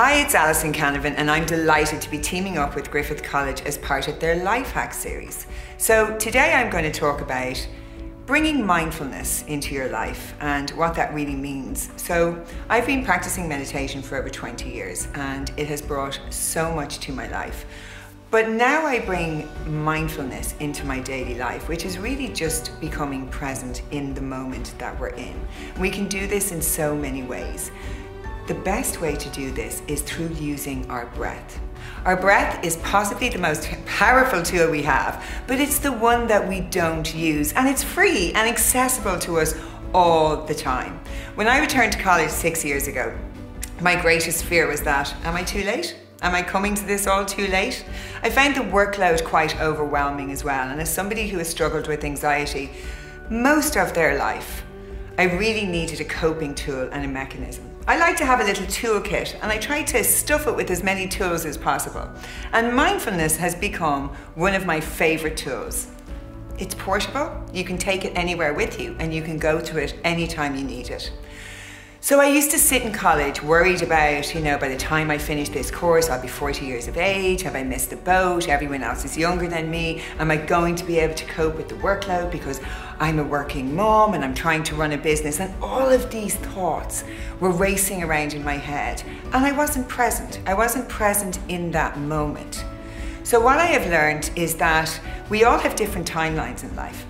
Hi, it's Alison Canavan and I'm delighted to be teaming up with Griffith College as part of their Life Hack series. So today I'm going to talk about bringing mindfulness into your life and what that really means. So I've been practicing meditation for over 20 years and it has brought so much to my life. But now I bring mindfulness into my daily life, which is really just becoming present in the moment that we're in. We can do this in so many ways. The best way to do this is through using our breath. Our breath is possibly the most powerful tool we have, but it's the one that we don't use, and it's free and accessible to us all the time. When I returned to college 6 years ago, my greatest fear was that, am I too late? Am I coming to this all too late? I found the workload quite overwhelming as well, and as somebody who has struggled with anxiety most of their life, I really needed a coping tool and a mechanism. I like to have a little toolkit and I try to stuff it with as many tools as possible. And mindfulness has become one of my favorite tools. It's portable, you can take it anywhere with you and you can go to it anytime you need it. So I used to sit in college worried about, you know, by the time I finish this course, I'll be 40 years of age, have I missed the boat, everyone else is younger than me, am I going to be able to cope with the workload because I'm a working mom and I'm trying to run a business, and all of these thoughts were racing around in my head and I wasn't present. I wasn't present in that moment. So what I have learned is that we all have different timelines in life.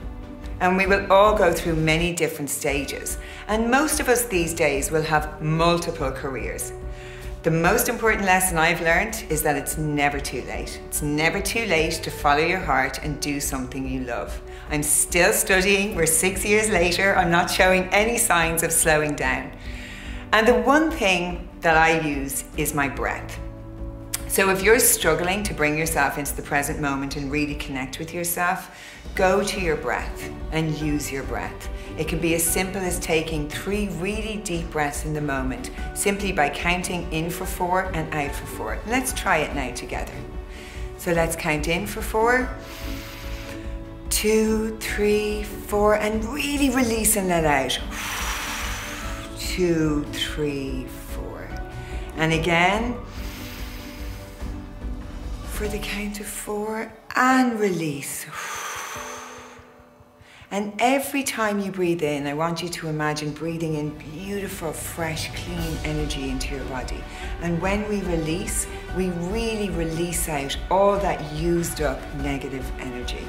And we will all go through many different stages. And most of us these days will have multiple careers. The most important lesson I've learned is that it's never too late. It's never too late to follow your heart and do something you love. I'm still studying, we're 6 years later, I'm not showing any signs of slowing down. And the one thing that I use is my breath. So if you're struggling to bring yourself into the present moment and really connect with yourself, go to your breath and use your breath. It can be as simple as taking 3 really deep breaths in the moment, simply by counting in for 4 and out for 4. Let's try it now together. So let's count in for 4, 2, 3, 4, and really release and let out. 2, 3, 4. And again, for the count of 4 and release. And every time you breathe in, I want you to imagine breathing in beautiful, fresh, clean energy into your body. And when we release, we really release out all that used up negative energy.